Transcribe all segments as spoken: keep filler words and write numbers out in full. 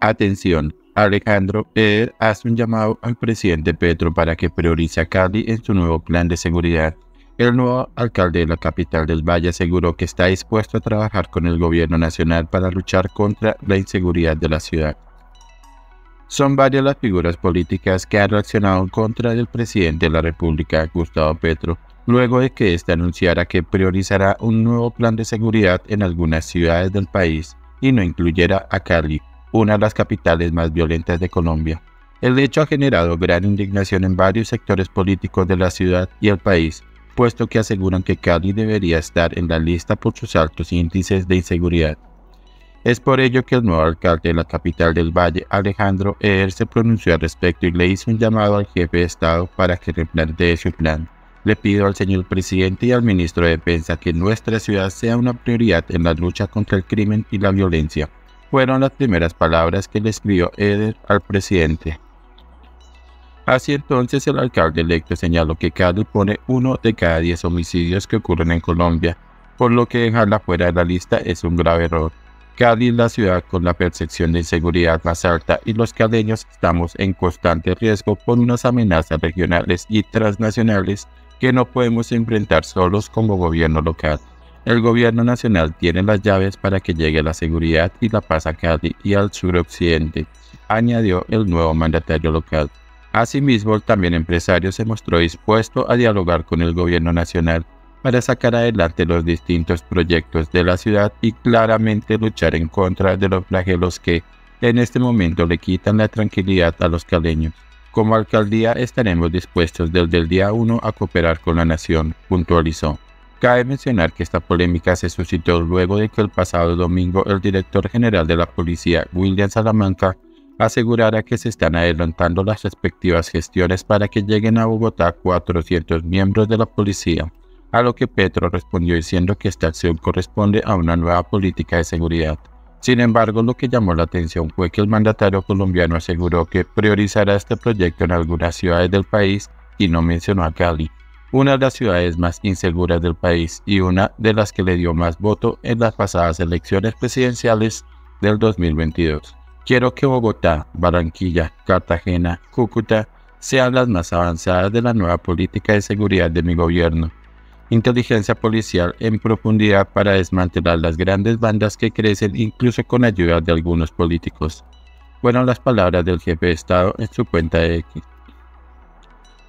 Atención, Alejandro Eder hace un llamado al presidente Petro para que priorice a Cali en su nuevo plan de seguridad. El nuevo alcalde de la capital del Valle aseguró que está dispuesto a trabajar con el gobierno nacional para luchar contra la inseguridad de la ciudad. Son varias las figuras políticas que han reaccionado en contra del presidente de la República, Gustavo Petro, luego de que éste anunciara que priorizará un nuevo plan de seguridad en algunas ciudades del país y no incluyera a Cali, una de las capitales más violentas de Colombia. El hecho ha generado gran indignación en varios sectores políticos de la ciudad y el país, puesto que aseguran que Cali debería estar en la lista por sus altos índices de inseguridad. Es por ello que el nuevo alcalde de la capital del Valle, Alejandro Eder, se pronunció al respecto y le hizo un llamado al jefe de Estado para que replantee su plan. Le pido al señor presidente y al ministro de Defensa que nuestra ciudad sea una prioridad en la lucha contra el crimen y la violencia. Fueron las primeras palabras que le escribió Eder al presidente. Así entonces, el alcalde electo señaló que Cali pone uno de cada diez homicidios que ocurren en Colombia, por lo que dejarla fuera de la lista es un grave error. Cali es la ciudad con la percepción de inseguridad más alta y los caleños estamos en constante riesgo por unas amenazas regionales y transnacionales que no podemos enfrentar solos como gobierno local. El gobierno nacional tiene las llaves para que llegue la seguridad y la paz a Cali y al suroccidente, añadió el nuevo mandatario local. Asimismo, el también empresario se mostró dispuesto a dialogar con el gobierno nacional para sacar adelante los distintos proyectos de la ciudad y claramente luchar en contra de los flagelos que en este momento le quitan la tranquilidad a los caleños. Como alcaldía estaremos dispuestos desde el día uno a cooperar con la nación, puntualizó. Cabe mencionar que esta polémica se suscitó luego de que el pasado domingo el director general de la policía, William Salamanca, asegurara que se están adelantando las respectivas gestiones para que lleguen a Bogotá cuatrocientos miembros de la policía, a lo que Petro respondió diciendo que esta acción corresponde a una nueva política de seguridad. Sin embargo, lo que llamó la atención fue que el mandatario colombiano aseguró que priorizará este proyecto en algunas ciudades del país y no mencionó a Cali, una de las ciudades más inseguras del país y una de las que le dio más voto en las pasadas elecciones presidenciales del dos mil veintidós. Quiero que Bogotá, Barranquilla, Cartagena, Cúcuta sean las más avanzadas de la nueva política de seguridad de mi gobierno. Inteligencia policial en profundidad para desmantelar las grandes bandas que crecen incluso con ayuda de algunos políticos, fueron las palabras del jefe de Estado en su cuenta de X.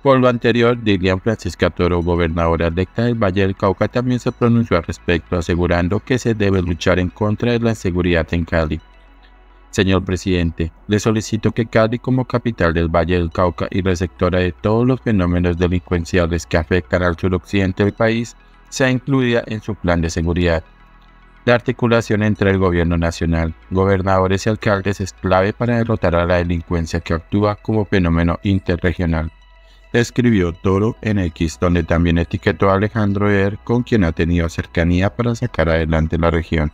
Por lo anterior, Dilian Francisca Toro, gobernadora electa del Valle del Cauca, también se pronunció al respecto, asegurando que se debe luchar en contra de la inseguridad en Cali. Señor presidente, le solicito que Cali como capital del Valle del Cauca y receptora de todos los fenómenos delincuenciales que afectan al suroccidente del país, sea incluida en su plan de seguridad. La articulación entre el gobierno nacional, gobernadores y alcaldes es clave para derrotar a la delincuencia que actúa como fenómeno interregional, escribió Toro en X, donde también etiquetó a Alejandro Eder, con quien ha tenido cercanía para sacar adelante la región.